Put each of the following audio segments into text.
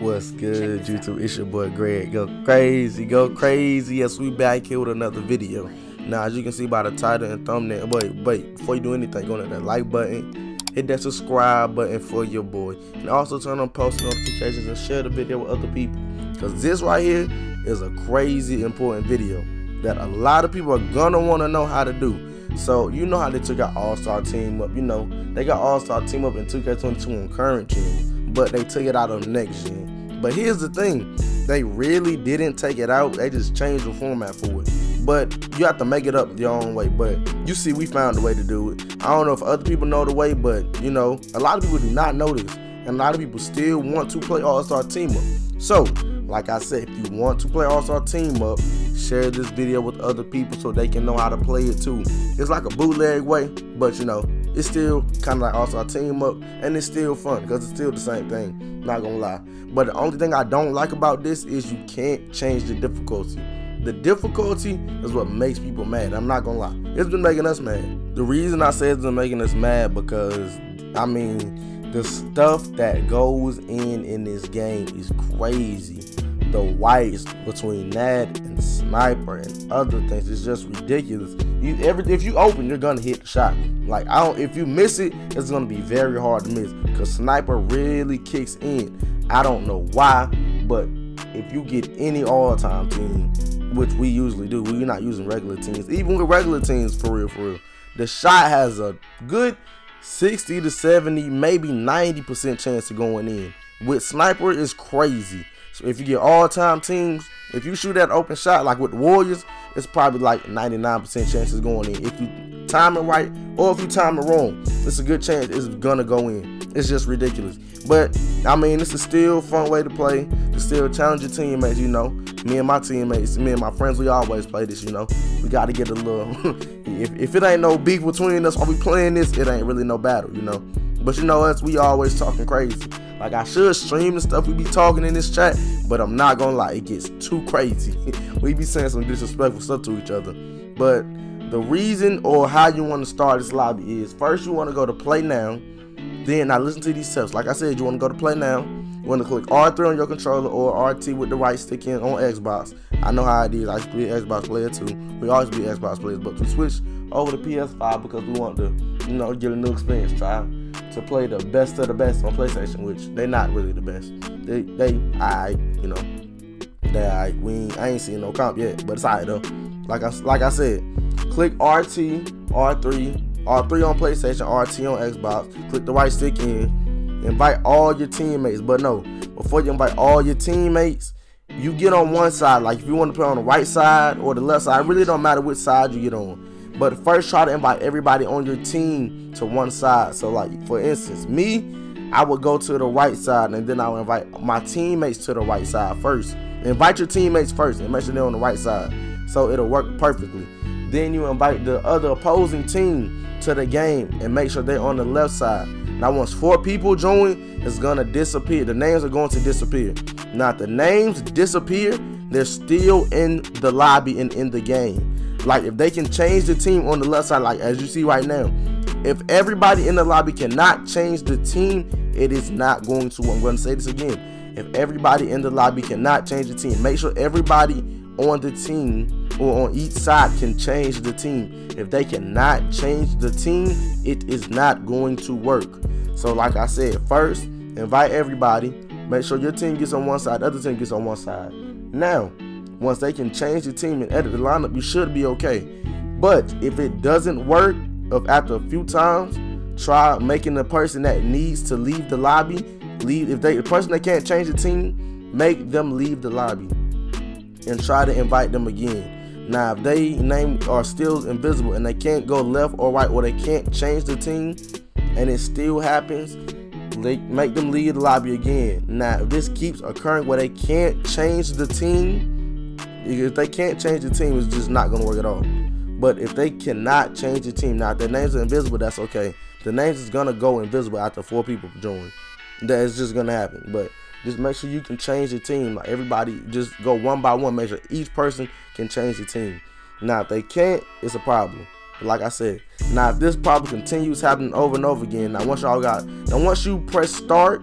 What's good, YouTube? It's your boy Greg. Go crazy. Yes, we back here with another video. Now, as you can see by the title and thumbnail, wait, before you do anything, go to that like button, hit that subscribe button for your boy, and also turn on post notifications and share the video with other people, because this right here is a crazy important video that a lot of people are gonna want to know how to do. So you know how they took our all-star team up, you know, they got all-star team up in 2K22 on current gen, but they took it out on next gen. But here's the thing, they really didn't take it out, they just changed the format for it. But you have to make it up your own way. But you see, we found a way to do it. I don't know if other people know the way, but you know, a lot of people do not know this, and a lot of people still want to play all-star team up. So like I said, if you want to play all-star team up, share this video with other people so they can know how to play it too. It's like a bootleg way, but you know, it's still kind of like all-star team up, and it's still fun because it's still the same thing, not gonna lie. But the only thing I don't like about this is you can't change the difficulty. The difficulty is what makes people mad. I'm not gonna lie, it's been making us mad. The reason I say it's been making us mad, because I mean, the stuff that goes in this game is crazy. The whites between that and sniper and other things is just ridiculous. If you open, you're gonna hit the shot. Like, if you miss it, it's gonna be very hard to miss, because sniper really kicks in. I don't know why, but if you get any all-time team, which we usually do, we're not using regular teams. Even with regular teams, for real, the shot has a good 60 to 70, maybe 90% chance of going in. With sniper, it's crazy. So if you get all-time teams, if you shoot that open shot, like with the Warriors, it's probably like 99% chances going in. If you time it right, or if you time it wrong, it's a good chance it's gonna go in. It's just ridiculous. But I mean, it's a still fun way to play, to still challenge your teammates. You know, me and my friends, we always play this. You know, we gotta get a little if it ain't no beef between us while we playing this, it ain't really no battle, you know. But you know us, we always talking crazy. Like, I should stream the stuff we be talking in this chat, but I'm not gonna lie, it gets too crazy. We be saying some disrespectful stuff to each other. But the reason or how you want to start this lobby is, first you want to go to play now. Then, now listen to these steps. Like I said, you want to go to play now. You want to click R3 on your controller, or RT with the right stick in on Xbox. I know how it is. I used to be an Xbox player too. We always be Xbox players, but we switched over to PS5 because we want to, you know, get a new experience. Try to play the best of the best on PlayStation, which they're not really the best. They alright, you know. They alright. I ain't seen no comp yet, but it's alright though. Like I said, click R3 on PlayStation, RT on Xbox. Click the right stick in. Invite all your teammates. But no, before you invite all your teammates, you get on one side. Like, if you want to play on the right side or the left side, it really don't matter which side you get on. But first, try to invite everybody on your team to one side. So, like, for instance, me, I would go to the right side, and then I would invite my teammates to the right side first. Invite your teammates first and make sure they're on the right side. So it'll work perfectly. Then you invite the other opposing team to the game and make sure they're on the left side. Now, once 4 people join, it's gonna disappear. The names are going to disappear. Now, if the names disappear, they're still in the lobby and in the game. Like, if they can change the team on the left side, like as you see right now, if everybody in the lobby cannot change the team, it is not going to. I'm gonna say this again. If everybody in the lobby cannot change the team, make sure everybody on the team or on each side can change the team. If they cannot change the team, it is not going to work. So like I said, first invite everybody, make sure your team gets on one side, the other team gets on one side. Now, once they can change the team and edit the lineup, you should be okay. But if it doesn't work, after a few times, try making the person that needs to leave the lobby leave. If the person that can't change the team, make them leave the lobby and try to invite them again. Now, if they name are still invisible and they can't go left or right, or they can't change the team, and it still happens, make them leave the lobby again. Now, if this keeps occurring where they can't change the team, if they can't change the team, it's just not going to work at all. But if they cannot change the team, now if their names are invisible, that's okay. The names is going to go invisible after 4 people join. That is just going to happen. But just make sure you can change the team. Like, everybody, just go one by one. Make sure each person can change the team. Now, if they can't, it's a problem. But like I said, now if this problem continues happening over and over again, now once you press start,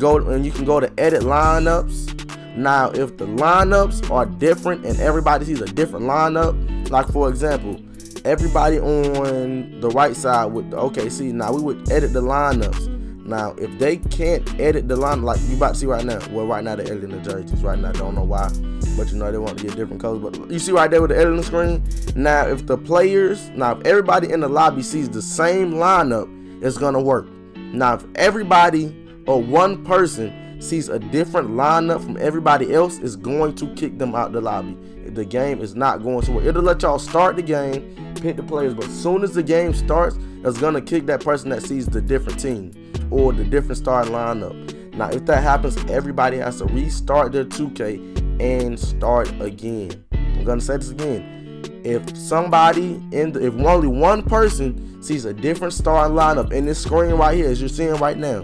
you can go to edit lineups. Now if the lineups are different and everybody sees a different lineup, like for example everybody on the right side with the OKC, now we would edit the lineups. Now if they can't edit the lineup, like you about to see right now, well right now they're editing the jerseys right now, don't know why, but you know they want to get different colors, but you see right there with the editing screen. Now if the players, now if everybody in the lobby sees the same lineup, it's gonna work. Now if everybody or one person sees a different lineup from everybody else, it's going to kick them out the lobby. The game is not going to work. It'll let y'all start the game, pick the players, but as soon as the game starts, it's gonna kick that person that sees the different team or the different starting lineup. Now if that happens, everybody has to restart their 2K and start again. I'm gonna say this again. If somebody in the, if only one person sees a different starting lineup in this screen right here, as you're seeing right now,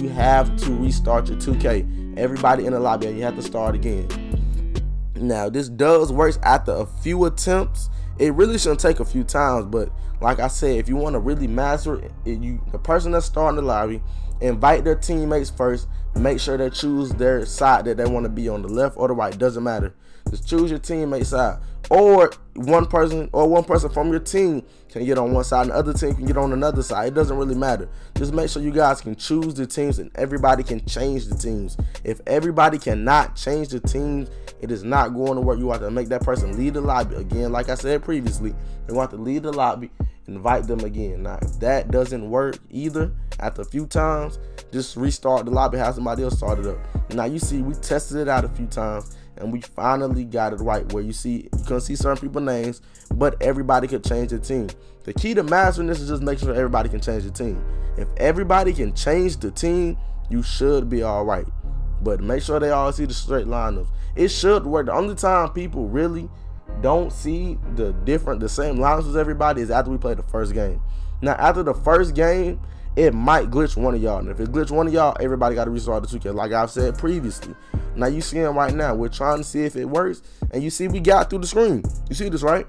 you have to restart your 2K. Everybody in the lobby, and you have to start again. Now this does work after a few attempts. It really shouldn't take a few times, but like I said, if you want to really master it, the person that's starting the lobby, invite their teammates first. Make sure they choose their side that they want to be on, the left or the right, doesn't matter. Just choose your teammate's side, or one person from your team can get on one side and the other team can get on another side. It doesn't really matter. Just make sure you guys can choose the teams and everybody can change the teams. If everybody cannot change the teams, it is not going to work. You have to make that person leave the lobby again. Like I said previously, they want to leave the lobby, invite them again. Now if that doesn't work either after a few times, just restart the lobby, have somebody else start it up. Now you see we tested it out a few times and we finally got it right, where you see you couldn't see certain people's names, but everybody could change the team. The key to mastering this is just make sure everybody can change the team. If everybody can change the team, you should be all right, but make sure they all see the straight lineups. It should work. The only time people really don't see the same lineups as everybody is after we play the first game. Now after the first game, it might glitch one of y'all, and if it glitch one of y'all, everybody got to restart the 2K, like I've said previously. Now you see them right now, we're trying to see if it works, and you see we got through the screen. You see this, right?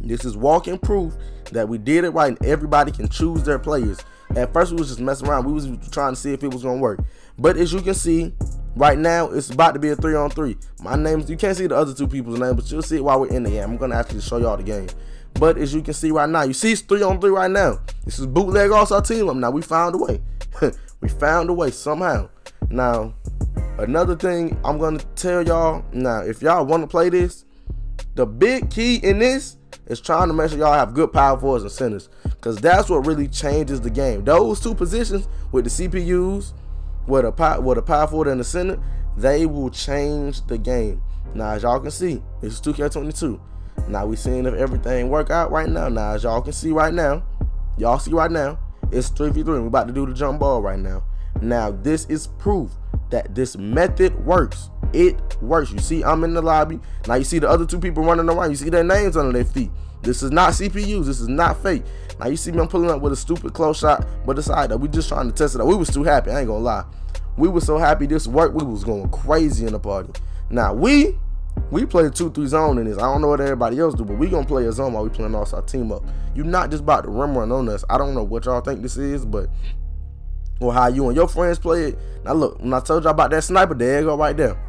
This is walking proof that we did it right and everybody can choose their players. At first we was just messing around, we was trying to see if it was gonna work, but as you can see right now, it's about to be a 3-on-3. My name's, you can't see the other two people's names, but you'll see it while we're in the game. I'm gonna actually show y'all the game. But as you can see right now, you see it's 3-on-3 right now. This is bootleg all-star team up. Now we found a way. We found a way somehow. Now another thing I'm gonna tell y'all, now if y'all want to play this, the big key in this is trying to make sure y'all have good power forwards and centers, because that's what really changes the game. Those two positions with the CPUs, with a power forward and the center, they will change the game. Now as y'all can see, this is 2K22. Now we seeing if everything work out right now. Now as y'all can see right now, y'all see right now, it's 3v3 and we're about to do the jump ball right now. Now this is proof that this method works. It works. You see I'm in the lobby. Now you see the other two people running around. You see their names under their feet. This is not CPUs. This is not fake. Now you see me, I'm pulling up with a stupid close shot, but it's alright though. We just trying to test it out. We was too happy, I ain't gonna lie. We were so happy this worked. We was going crazy in the party. Now we play a 2-3 zone in this. I don't know what everybody else do, but we gonna play a zone while we playing all-star team up. You're not just about to rim run on us. I don't know what y'all think this is, but or how you and your friends play it. Now look, when I told y'all about that sniper, there you go right there,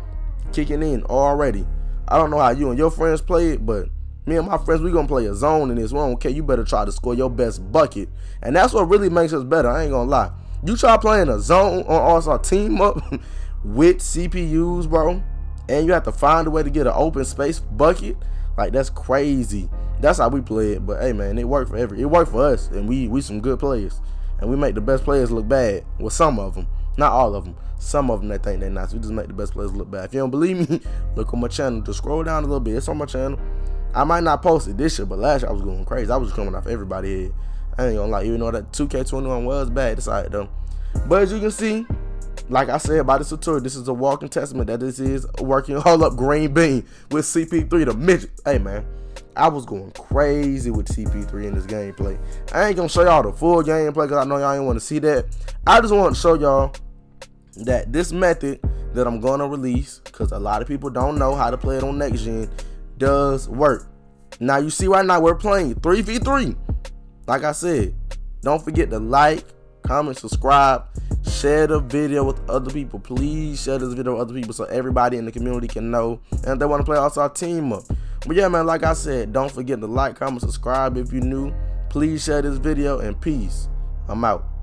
kicking in already. I don't know how you and your friends play it, but me and my friends, we gonna play a zone in this one. Okay, you better try to score your best bucket, and that's what really makes us better, I ain't gonna lie. You try playing a zone on all-star team up with CPUs, bro, and you have to find a way to get an open space bucket, like that's crazy. That's how we play it. But hey man, it worked for us, and we some good players, and we make the best players look bad. Well, some of them, not all of them. Some of them that think they're nice, we just make the best players look bad. If you don't believe me, look on my channel, just scroll down a little bit, it's on my channel. I might not post it this year, but last year I was going crazy. I was coming off everybody's head, I ain't gonna lie. Even though that 2K21 was bad, it's alright though. But as you can see, like I said about this tutorial, this is a walking testament that this is working. Hold up, green bean with CP3 the midget. Hey man, I was going crazy with TP3 in this gameplay. I ain't gonna show y'all the full gameplay because I know y'all ain't want to see that. I just want to show y'all that this method that I'm gonna release, because a lot of people don't know how to play it on next gen, does work. Now you see right now we're playing 3v3. Like I said, don't forget to like, comment, subscribe, share the video with other people. Please share this video with other people so everybody in the community can know, and if they want to play All-Star Team Up. But yeah, man, like I said, don't forget to like, comment, subscribe if you're new. Please share this video, and peace. I'm out.